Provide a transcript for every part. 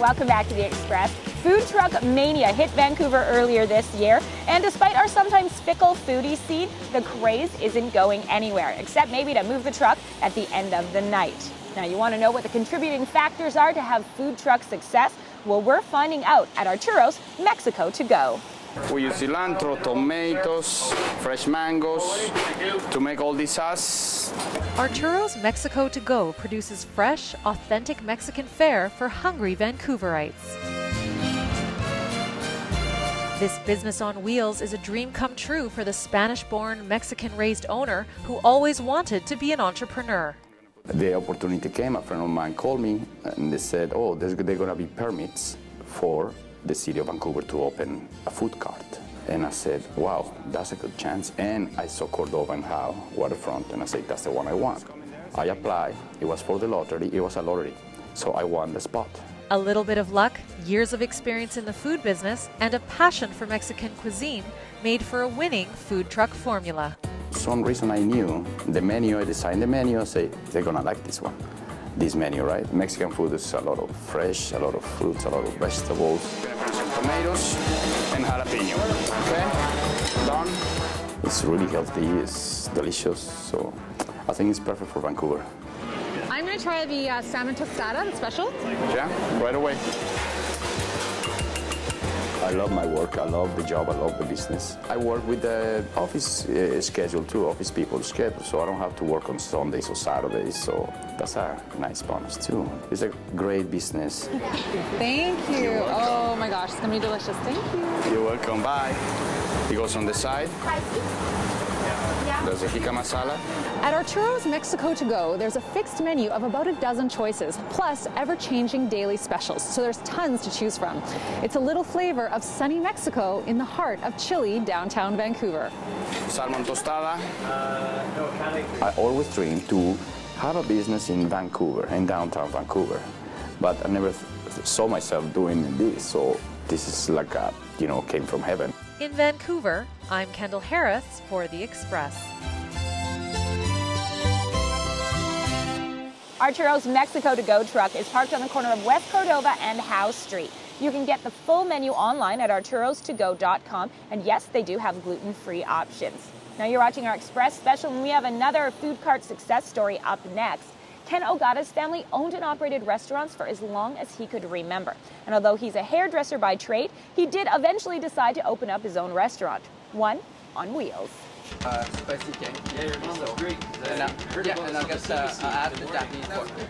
Welcome back to The Express. Food truck mania hit Vancouver earlier this year, and despite our sometimes fickle foodie scene, the craze isn't going anywhere, except maybe to move the truck at the end of the night. Now, you want to know what the contributing factors are to have food truck success? Well, we're finding out at Arturo's Mexico to Go. We use cilantro, tomatoes, fresh mangoes to make all this sauce. Arturo's Mexico to Go produces fresh, authentic Mexican fare for hungry Vancouverites. This business on wheels is a dream come true for the Spanish-born, Mexican-raised owner who always wanted to be an entrepreneur. The opportunity came, a friend of mine called me and they said, oh, there are going to be permits for the city of Vancouver to open a food cart. And I said, wow, that's a good chance. And I saw Cordova and Howe, waterfront, and I said, that's the one I want. I applied, it was for the lottery, it was a lottery, so I won the spot. A little bit of luck, years of experience in the food business, and a passion for Mexican cuisine made for a winning food truck formula. For some reason I knew the menu, I designed the menu, I say, they're gonna like this one. This menu, right? Mexican food is a lot of fresh, a lot of fruits, a lot of vegetables. We're gonna put some tomatoes and jalapeno, okay? Done. It's really healthy, it's delicious, so I think it's perfect for Vancouver. I'm going to try the salmon tostada, the special. Yeah, right away. I love my work, I love the job, I love the business. I work with the office schedule too, office people's schedule, so I don't have to work on Sundays or Saturdays, so that's a nice bonus too. It's a great business. Thank you. Oh my gosh, it's going to be delicious. Thank you. You're welcome. Bye. It goes on the side. There's a jicama masala. At Arturo's Mexico to Go, there's a fixed menu of about a dozen choices, plus ever-changing daily specials, so there's tons to choose from. It's a little flavor of sunny Mexico in the heart of chilly downtown Vancouver. Salmon tostada. I always dreamed to have a business in Vancouver, in downtown Vancouver, but I never saw myself doing this, so this is like a, you know, came from heaven. In Vancouver, I'm Kendall Harris for The Express. Arturo's Mexico to Go truck is parked on the corner of West Cordova and Howe Street. You can get the full menu online at arturostogo.com, and yes, they do have gluten-free options. Now you're watching our Express special, and we have another food cart success story up next. Ken Ogata's family owned and operated restaurants for as long as he could remember. And although he's a hairdresser by trade, he did eventually decide to open up his own restaurant, one on wheels.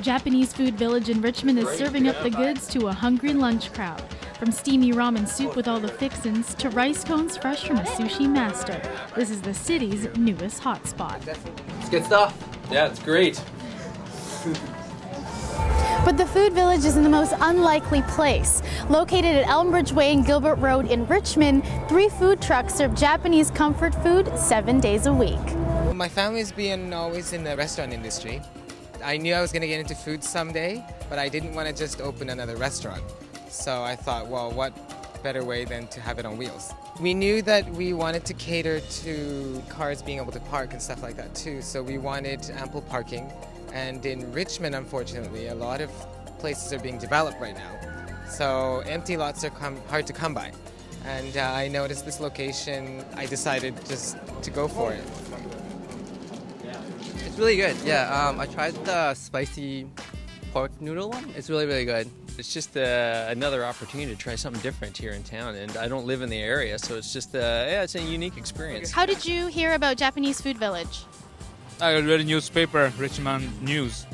Japanese Food Village in Richmond is serving up the goods to a hungry lunch crowd. From steamy ramen soup with all the fixins to rice cones fresh from a sushi master. This is the city's newest hotspot. It's good stuff. Yeah, it's great. But the Food Village is in the most unlikely place. Located at Elmbridge Way and Gilbert Road in Richmond, 3 food trucks serve Japanese comfort food 7 days a week. My family's been always in the restaurant industry. I knew I was going to get into food someday, but I didn't want to just open another restaurant. So I thought, well, what better way than to have it on wheels? We knew that we wanted to cater to cars being able to park and stuff like that too, so we wanted ample parking. And in Richmond, unfortunately, a lot of places are being developed right now, so empty lots are hard to come by. And I noticed this location, I decided just to go for it. It's really good, yeah. I tried the spicy pork noodle one. It's really, really good. It's just another opportunity to try something different here in town, and I don't live in the area, so it's just, yeah, it's a unique experience. How did you hear about Japanese Food Village? I read a newspaper, Richmond News,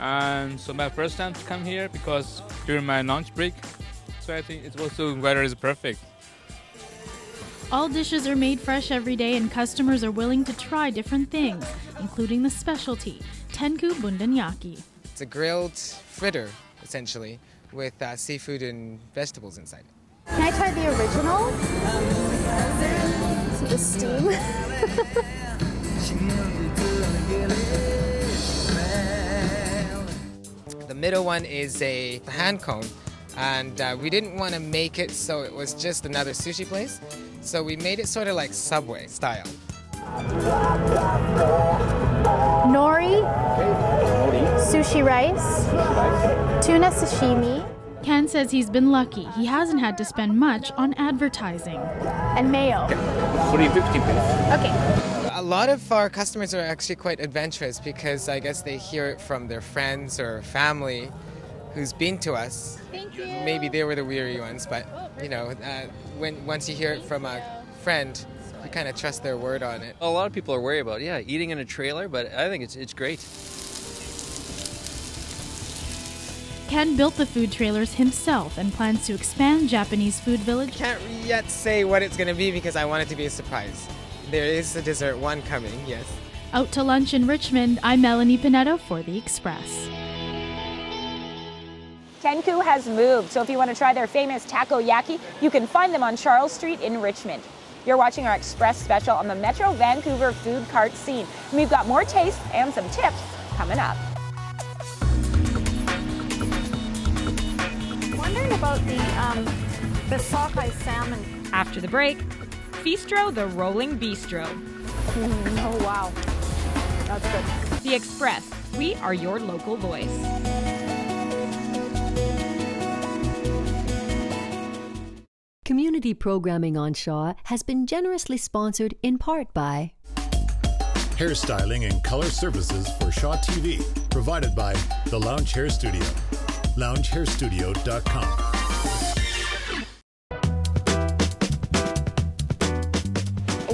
and so my first time to come here because during my lunch break, so I think it's also weather is perfect. All dishes are made fresh every day, and customers are willing to try different things, including the specialty, Tenku Bundanyaki. It's a grilled fritter, essentially, with seafood and vegetables inside. Can I try the original? So the steam. The middle one is a hand cone, and we didn't want to make it so it was just another sushi place, so we made it sort of like Subway style. Nori, sushi rice, tuna sashimi. Ken says he's been lucky. He hasn't had to spend much on advertising. And mayo. 350 please. Okay. A lot of our customers are actually quite adventurous because I guess they hear it from their friends or family who's been to us. Thank you. Maybe they were the weary ones, but you know, once you hear it from a friend, you kind of trust their word on it. A lot of people are worried about, yeah, eating in a trailer, but I think it's great. Ken built the food trailers himself and plans to expand Japanese Food Village. I can't yet say what it's going to be because I want it to be a surprise. There is a dessert one coming, yes. Out to lunch in Richmond, I'm Melanie Pineda for The Express. Tenku has moved, so if you want to try their famous takoyaki, you can find them on Charles Street in Richmond. You're watching our Express special on the Metro Vancouver food cart scene. And we've got more taste and some tips coming up. I'm wondering about the sockeye salmon. After the break, Feastro, the Rolling Bistro. Oh, wow. That's good. The Express. We are your local voice. Community programming on Shaw has been generously sponsored in part by hairstyling and color services for Shaw TV, provided by the Lounge Hair Studio. LoungeHairStudio.com.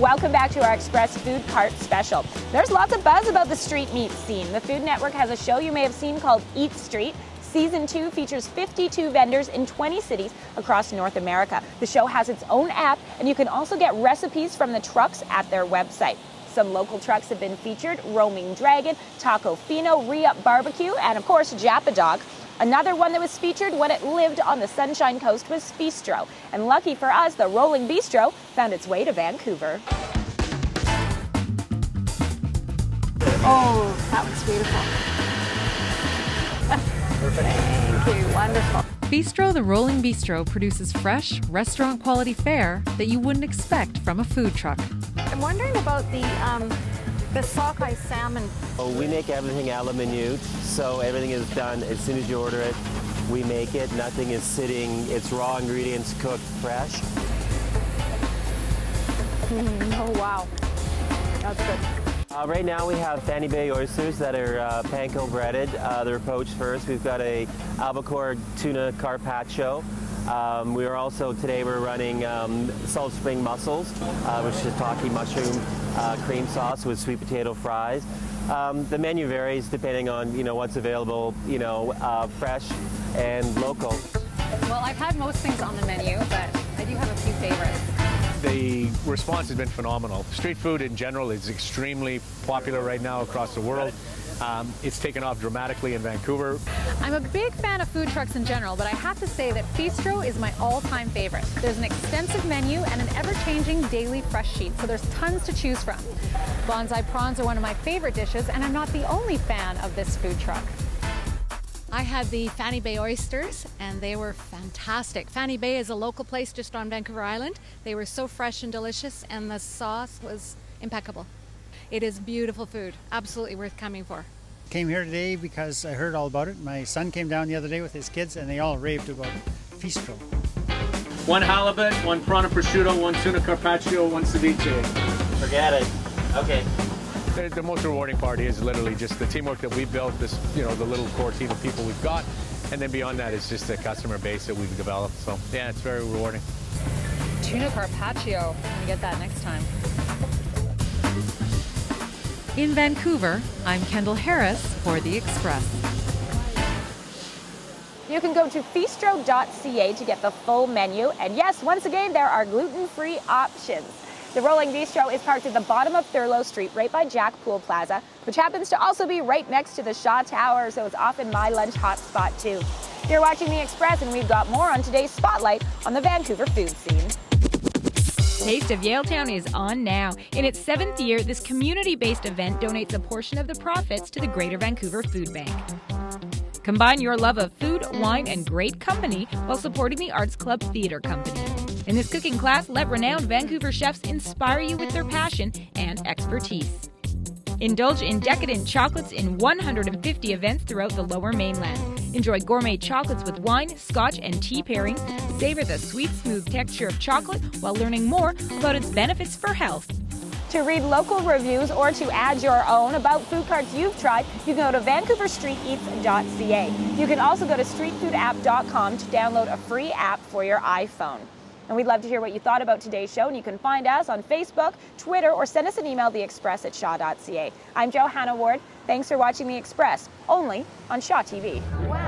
Welcome back to our Express Food Cart Special. There's lots of buzz about the street meat scene. The Food Network has a show you may have seen called Eat Street. Season 2 features 52 vendors in 20 cities across North America. The show has its own app, and you can also get recipes from the trucks at their website. Some local trucks have been featured: Roaming Dragon, Tacofino, Re-Up BBQ, and of course, Japadog. Another one that was featured when it lived on the Sunshine Coast was Feastro. And lucky for us, the Rolling Bistro found its way to Vancouver. Oh, that was beautiful. Perfect. Thank you, wonderful. Feastro, the Rolling Bistro, produces fresh, restaurant-quality fare that you wouldn't expect from a food truck. I'm wondering about the sockeye salmon. Oh, we make everything a la minute, so everything is done as soon as you order it. We make it, nothing is sitting, it's raw ingredients cooked fresh. Oh, wow. That's good. Right now we have Fanny Bay oysters that are panko breaded. They're poached first. We've got a albacore tuna carpaccio. We are also, today we're running Salt Spring mussels, with shiitake mushroom cream sauce with sweet potato fries. The menu varies depending on, you know, what's available, you know, fresh and local. Well, I've had most things on the menu, but I do have a few favorites. The response has been phenomenal. Street food in general is extremely popular right now across the world. It's taken off dramatically in Vancouver. I'm a big fan of food trucks in general, but I have to say that Feastro is my all-time favorite. There's an extensive menu and an ever-changing daily fresh sheet, so there's tons to choose from. Bonsai prawns are one of my favorite dishes, and I'm not the only fan of this food truck. I had the Fanny Bay oysters, and they were fantastic. Fanny Bay is a local place just on Vancouver Island. They were so fresh and delicious, and the sauce was impeccable. It is beautiful food, absolutely worth coming for. Came here today because I heard all about it. My son came down the other day with his kids and they all raved about Feastro. One halibut, one piranha prosciutto, one tuna carpaccio, one ceviche. Forget it. Okay. The most rewarding part is literally just the teamwork that we built, this, you know, the little core team of people we've got. And then beyond that, it's just the customer base that we've developed. So yeah, it's very rewarding. Tuna carpaccio, I'm gonna get that next time. In Vancouver, I'm Kendall Harris for The Express. You can go to feastro.ca to get the full menu. And yes, once again, there are gluten-free options. The Rolling Bistro is parked at the bottom of Thurlow Street, right by Jack Poole Plaza, which happens to also be right next to the Shaw Tower, so it's often my lunch hotspot too. You're watching The Express, and we've got more on today's Spotlight on the Vancouver food scene. Taste of Yaletown is on now. In its 7th year, this community-based event donates a portion of the profits to the Greater Vancouver Food Bank. Combine your love of food, wine, and great company while supporting the Arts Club Theatre Company. In this cooking class, let renowned Vancouver chefs inspire you with their passion and expertise. Indulge in decadent chocolates in 150 events throughout the Lower Mainland. Enjoy gourmet chocolates with wine, scotch, and tea pairing. Savor the sweet, smooth texture of chocolate while learning more about its benefits for health. To read local reviews or to add your own about food carts you've tried, you can go to VancouverStreetEats.ca. You can also go to StreetFoodApp.com to download a free app for your iPhone. And we'd love to hear what you thought about today's show, and you can find us on Facebook, Twitter, or send us an email, theexpress@shaw.ca. I'm Johanna Ward. Thanks for watching The Express, only on Shaw TV. Wow.